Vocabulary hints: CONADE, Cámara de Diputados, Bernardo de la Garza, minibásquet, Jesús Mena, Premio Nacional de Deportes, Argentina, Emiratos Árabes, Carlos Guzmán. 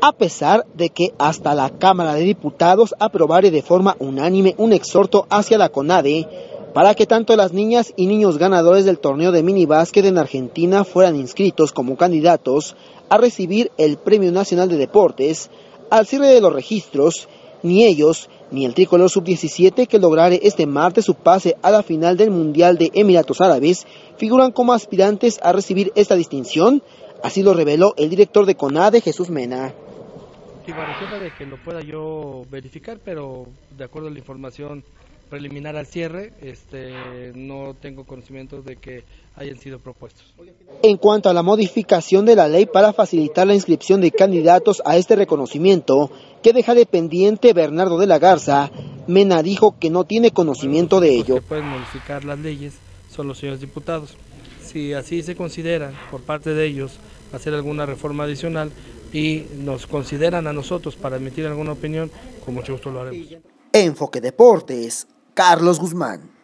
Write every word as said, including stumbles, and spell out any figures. a pesar de que hasta la Cámara de Diputados aprobare de forma unánime un exhorto hacia la CONADE para que tanto las niñas y niños ganadores del torneo de minibásquet en Argentina fueran inscritos como candidatos a recibir el Premio Nacional de Deportes. Al cierre de los registros, ni ellos ni el tricolor sub diecisiete, que lograre este martes su pase a la final del Mundial de Emiratos Árabes, figuran como aspirantes a recibir esta distinción. Así lo reveló el director de CONADE, Jesús Mena. Sí, bueno, siempre de que lo pueda yo verificar, pero de acuerdo a la información preliminar al cierre, este, no tengo conocimiento de que hayan sido propuestos. En cuanto a la modificación de la ley para facilitar la inscripción de candidatos a este reconocimiento, que deja dependiente Bernardo de la Garza, Mena dijo que no tiene conocimiento de ello. Que pueden modificar las leyes son los señores diputados. Si así se consideran por parte de ellos hacer alguna reforma adicional y nos consideran a nosotros para emitir alguna opinión, con mucho gusto lo haremos. Enfoque Deportes, Carlos Guzmán.